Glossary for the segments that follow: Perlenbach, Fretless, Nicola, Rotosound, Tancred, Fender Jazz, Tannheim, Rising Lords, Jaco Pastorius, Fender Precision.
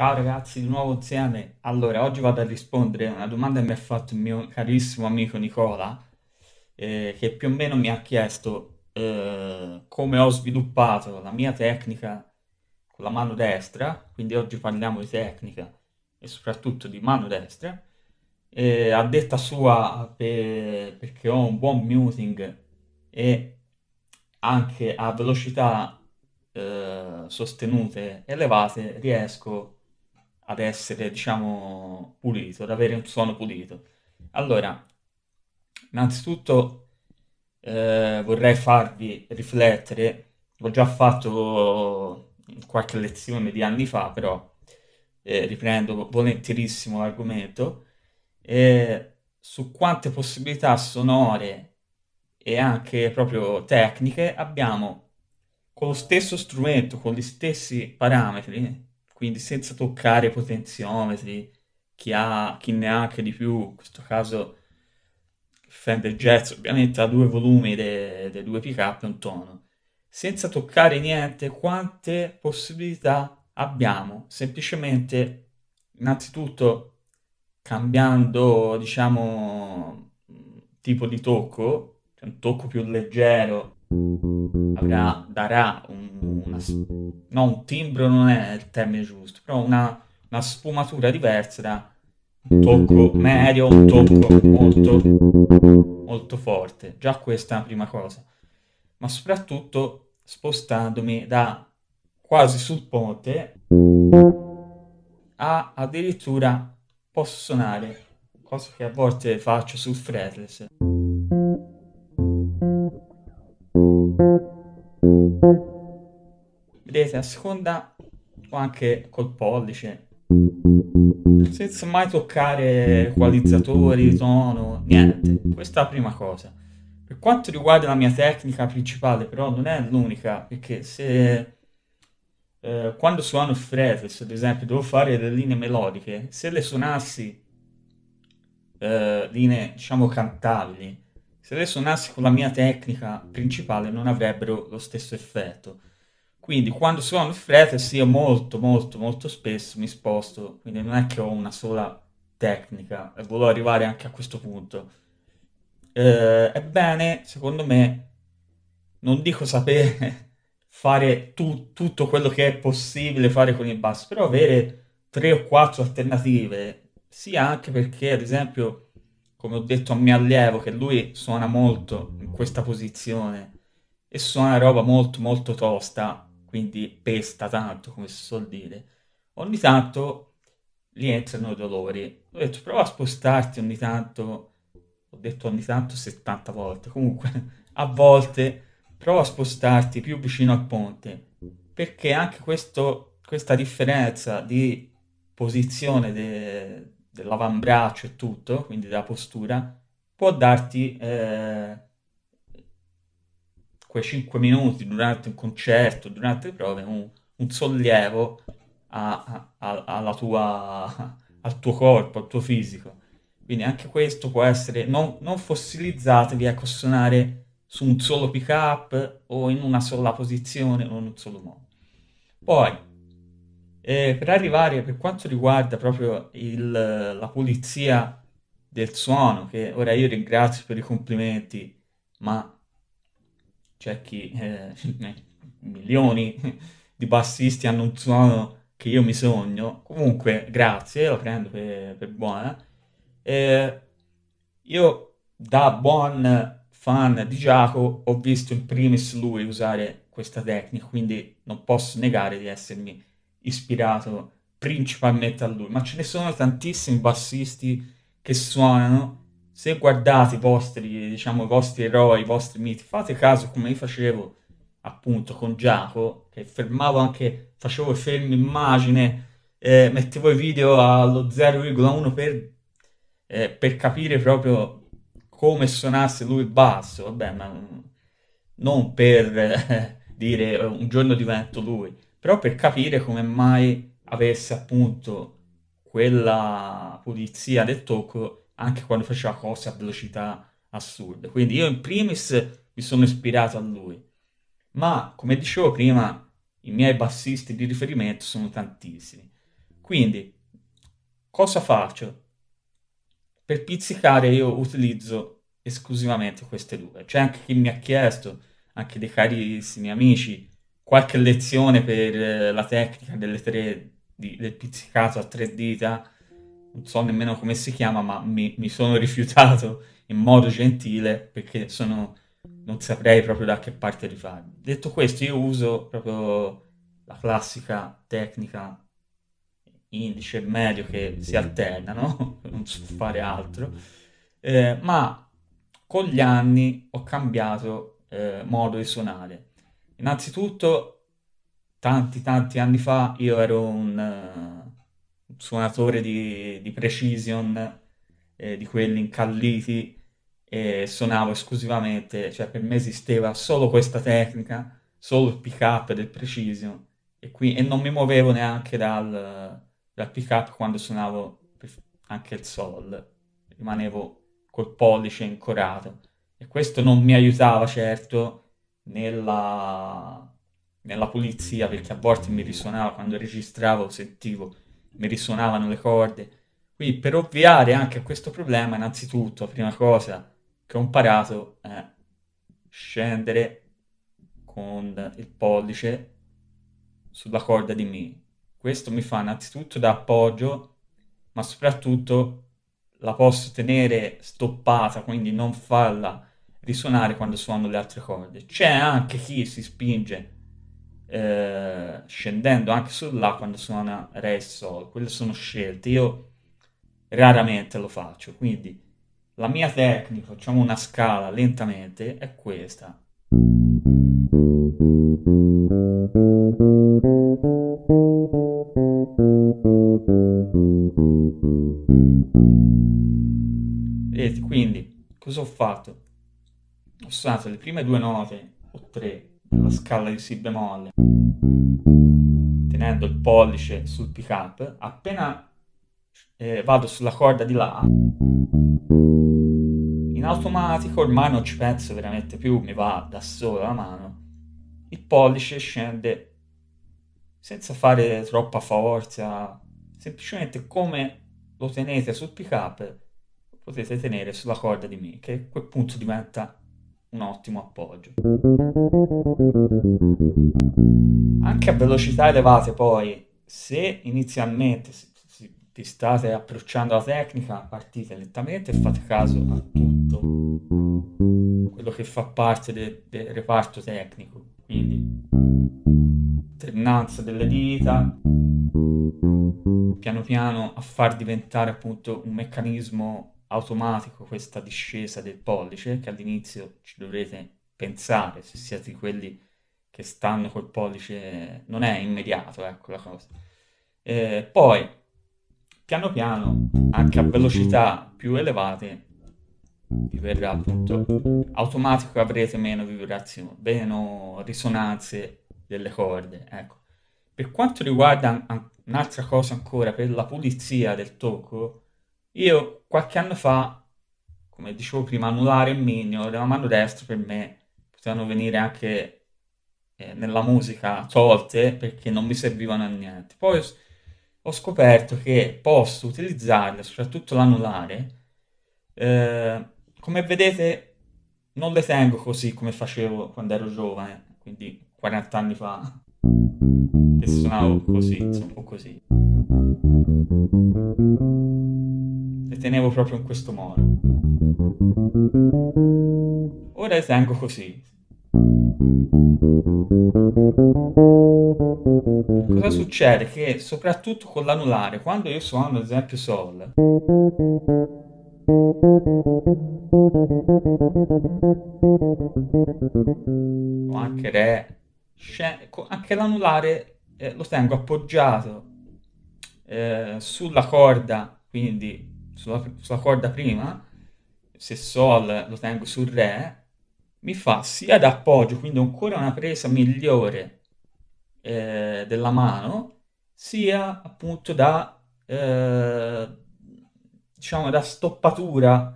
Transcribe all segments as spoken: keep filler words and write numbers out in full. Ciao ragazzi, di nuovo insieme. Allora, oggi vado a rispondere a una domanda che mi ha fatto il mio carissimo amico Nicola, eh, che più o meno mi ha chiesto eh, come ho sviluppato la mia tecnica con la mano destra, quindi oggi parliamo di tecnica e soprattutto di mano destra. Eh, a detta sua, per, perché ho un buon muting e anche a velocità eh, sostenute elevate riesco ad essere, diciamo, pulito, ad avere un suono pulito. Allora, innanzitutto eh, vorrei farvi riflettere. L'ho già fatto in qualche lezione di anni fa, però eh, riprendo volentierissimo l'argomento, eh, su quante possibilità sonore e anche proprio tecniche abbiamo con lo stesso strumento, con gli stessi parametri, quindi senza toccare potenziometri, chi, ha, chi ne ha anche di più. In questo caso il Fender Jazz ovviamente ha due volumi dei de due pick up e un tono. Senza toccare niente, quante possibilità abbiamo? Semplicemente, innanzitutto, cambiando, diciamo, tipo di tocco, cioè un tocco più leggero avrà, darà un, una, no, un timbro non è il termine giusto, però una, una sfumatura diversa da un tocco medio, un tocco molto, molto forte. Già questa è la prima cosa, ma soprattutto spostandomi da quasi sul ponte a addirittura posso suonare, cosa che a volte faccio sul fretless, vedete, a seconda, o anche col pollice, senza mai toccare equalizzatori, tono, niente. Questa è la prima cosa. Per quanto riguarda la mia tecnica principale, però non è l'unica, perché se eh, quando suono il fretless, ad esempio, devo fare le linee melodiche, se le suonassi eh, linee, diciamo, cantabili, se le suonassi con la mia tecnica principale non avrebbero lo stesso effetto. Quindi quando suono il fretless io molto molto molto spesso mi sposto, quindi non è che ho una sola tecnica, e volevo arrivare anche a questo punto. Eh, è bene, secondo me, non dico sapere fare tu, tutto quello che è possibile fare con il basso, però avere tre o quattro alternative, sia anche perché, ad esempio, come ho detto a mio allievo, che lui suona molto in questa posizione e suona roba molto molto tosta, quindi pesta tanto, come si suol dire, ogni tanto gli entrano i dolori. Ho detto, prova a spostarti ogni tanto, ho detto ogni tanto settanta volte, comunque a volte prova a spostarti più vicino al ponte, perché anche questo, questa differenza di posizione de, dell'avambraccio e tutto, quindi della postura, può darti eh, quei cinque minuti durante un concerto, durante le prove, un, un sollievo a, a, alla tua, al tuo corpo, al tuo fisico. Quindi anche questo può essere, non, non fossilizzatevi a suonare su un solo pick up o in una sola posizione o in un solo modo. Poi, Eh, per arrivare, per quanto riguarda proprio il, la pulizia del suono, che ora io ringrazio per i complimenti, ma c'è chi, eh, milioni di bassisti hanno un suono che io mi sogno, comunque grazie, la prendo per, per buona. Eh, io, da buon fan di Jaco, ho visto in primis lui usare questa tecnica, quindi non posso negare di essermi ispirato principalmente a lui, ma ce ne sono tantissimi bassisti che suonano. Se guardate i vostri, diciamo, i vostri eroi, i vostri miti, fate caso, come io facevo appunto con Jaco, che fermavo anche, facevo fermi immagine, eh, mettevo i video allo zero virgola uno per, eh, per capire proprio come suonasse lui il basso. Vabbè, ma non per eh, dire un giorno divento lui, però per capire come mai avesse appunto quella pulizia del tocco anche quando faceva cose a velocità assurde. Quindi io in primis mi sono ispirato a lui, ma come dicevo prima i miei bassisti di riferimento sono tantissimi. Quindi, cosa faccio? Per pizzicare io utilizzo esclusivamente queste due. C'è anche chi mi ha chiesto, anche dei carissimi amici, qualche lezione per la tecnica delle tre, di, del pizzicato a tre dita. Non so nemmeno come si chiama, ma mi, mi sono rifiutato in modo gentile perché sono, non saprei proprio da che parte rifarmi. Detto questo, io uso proprio la classica tecnica indice e medio che si alternano, non so fare altro, eh, ma con gli anni ho cambiato eh, modo di suonare. Innanzitutto, tanti tanti anni fa io ero un uh, suonatore di, di precision, eh, di quelli incalliti, e suonavo esclusivamente, cioè per me esisteva solo questa tecnica, solo il pick up del precision, e, qui, e non mi muovevo neanche dal... dal pick up quando suonavo anche il sol, rimanevo col pollice incorato, e questo non mi aiutava certo nella, nella pulizia, perché a volte mi risuonava, quando registravo sentivo mi risuonavano le corde. Quindi per ovviare anche a questo problema, innanzitutto la prima cosa che ho imparato è scendere con il pollice sulla corda di mi. Questo mi fa innanzitutto da appoggio, ma soprattutto la posso tenere stoppata, quindi non farla risuonare quando suono le altre corde. C'è anche chi si spinge eh, scendendo anche sulla quando suona re e sol. Quelle sono scelte, io raramente lo faccio. Quindi la mia tecnica, facciamo una scala lentamente, è questa. Vedete, quindi cosa ho fatto? Ho suonato le prime due note o tre della scala di si bemolle tenendo il pollice sul pick up. Appena eh, vado sulla corda di là, in automatico, ormai non ci penso veramente più, mi va da sola la mano, il pollice scende senza fare troppa forza, semplicemente come lo tenete sul pick up potete tenere sulla corda di mi, che a quel punto diventa un ottimo appoggio. Anche a velocità elevate poi, se inizialmente vi state approcciando alla tecnica, partite lentamente e fate caso a tutto quello che fa parte del, del reparto tecnico, quindi alternanza delle dita, piano piano a far diventare appunto un meccanismo automatico questa discesa del pollice, che all'inizio ci dovrete pensare, se siete quelli che stanno col pollice non è immediato, ecco la cosa. E poi piano piano anche a velocità più elevate vi verrà appunto automatico, avrete meno vibrazioni, meno risonanze delle corde, ecco. Per quanto riguarda un'altra cosa ancora, per la pulizia del tocco, io qualche anno fa, come dicevo prima, anulare il mignolo della mano destra per me potevano venire anche eh, nella musica tolte, perché non mi servivano a niente. Poi ho scoperto che posso utilizzarle, soprattutto l'anulare, eh, come vedete non le tengo così come facevo quando ero giovane, quindi quaranta anni fa, che suonavo così, insomma, o così. Le tenevo proprio in questo modo. Ora le tengo così. Cosa succede? Che soprattutto con l'anulare, quando io suono ad esempio sol, o anche re, anche l'anulare eh, lo tengo appoggiato eh, sulla corda, quindi sulla, sulla corda prima. Se sol lo tengo sul re, mi fa sia da appoggio, quindi ancora una presa migliore eh, della mano, sia appunto da eh, diciamo da stoppatura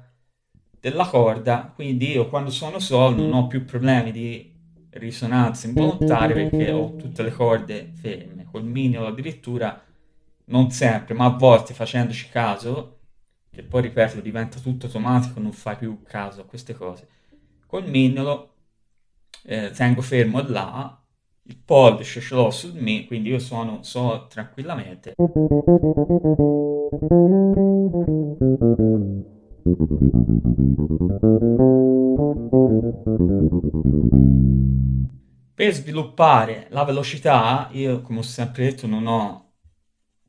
della corda. Quindi io quando suono sol non ho più problemi di risonanza involontaria, perché ho tutte le corde ferme. Col mignolo addirittura non sempre, ma a volte facendoci caso, che poi ripeto diventa tutto automatico, non fai più caso a queste cose, col mignolo eh, tengo fermo là, il pollice ce l'ho su di me, quindi io suono so tranquillamente. Per sviluppare la velocità, io come ho sempre detto non ho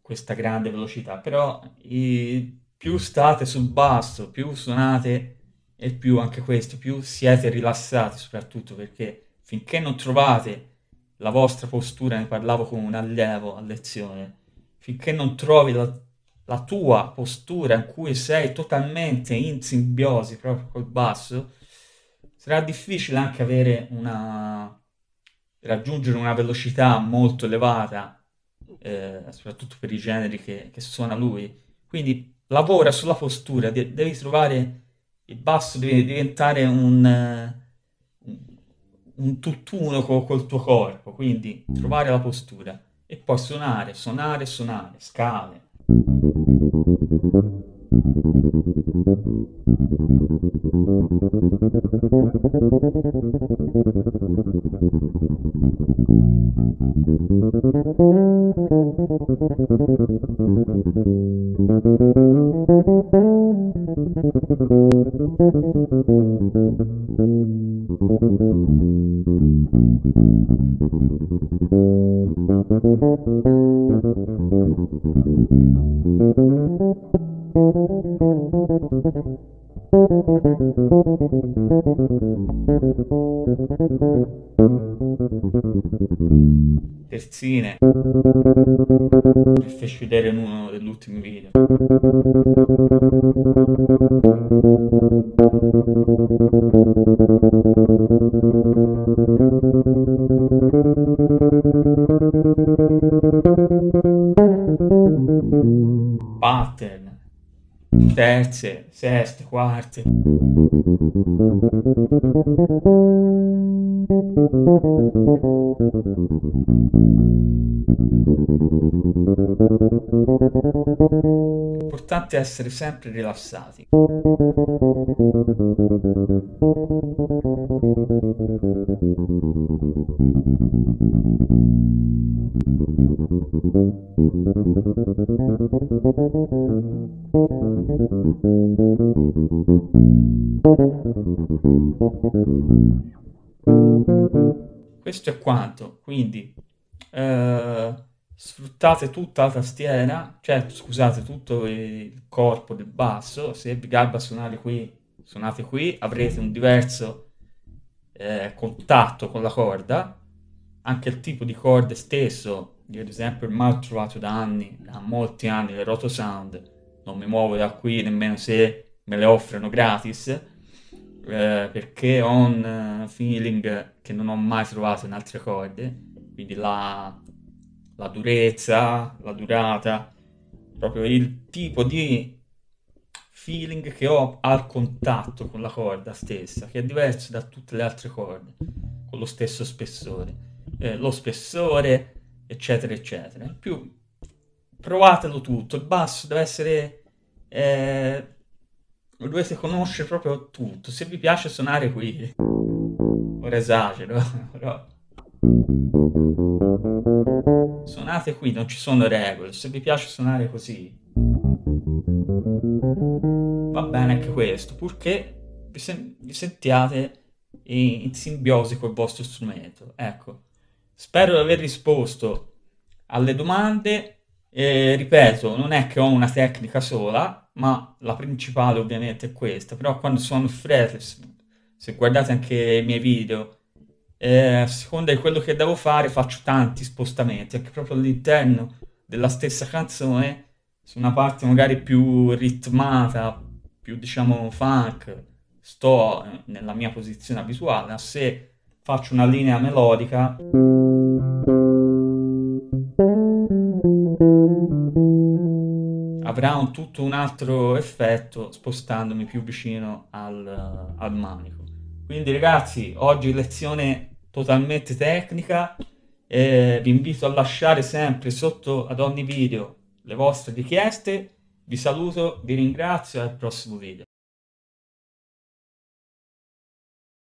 questa grande velocità, però i, più state sul basso, più suonate e più anche questo, più siete rilassati, soprattutto perché finché non trovate la vostra postura, ne parlavo con un allievo a lezione, finché non trovi la, la tua postura in cui sei totalmente in simbiosi proprio col basso, sarà difficile anche avere una... raggiungere una velocità molto elevata, eh, soprattutto per i generi che, che suona lui. Quindi lavora sulla postura, de devi trovare il basso, deve diventare un, un tutt'uno co col tuo corpo, quindi trovare la postura e poi suonare, suonare, suonare, scale. Terzine, vi faccio vedere in uno dell'ultimo video. Pattern, terze, seste, quarte. Importante essere sempre rilassati. Questo è quanto, quindi eh, sfruttate tutta la tastiera, cioè scusate tutto il corpo del basso. Se vi garba suonare qui, suonate qui, avrete un diverso eh, contatto con la corda, anche il tipo di corde stesso. Io ad esempio ormai ho trovato da anni, da molti anni, le Rotosound, non mi muovo da qui nemmeno se me le offrono gratis. Eh, perché ho un feeling che non ho mai trovato in altre corde, quindi la, la durezza, la durata, proprio il tipo di feeling che ho al contatto con la corda stessa, che è diverso da tutte le altre corde, con lo stesso spessore, eh, lo spessore, eccetera, eccetera. In più, provatelo tutto, il basso deve essere... Eh, lo dovete conoscere proprio tutto. Se vi piace suonare qui, ora esagero, però suonate qui, non ci sono regole. Se vi piace suonare così va bene anche questo, purché vi, sen vi sentiate in, in simbiosi col vostro strumento. Ecco, spero di aver risposto alle domande. Eh, ripeto, non è che ho una tecnica sola, ma la principale ovviamente è questa. Però quando suono il fretless, se guardate anche i miei video, eh, a seconda di quello che devo fare faccio tanti spostamenti, anche proprio all'interno della stessa canzone, su una parte magari più ritmata, più diciamo funk, sto nella mia posizione abituale. Se faccio una linea melodica, avrà un tutto un altro effetto spostandomi più vicino al, al manico. Quindi ragazzi, oggi lezione totalmente tecnica, eh, vi invito a lasciare sempre sotto ad ogni video le vostre richieste. Vi saluto, vi ringrazio e al prossimo video.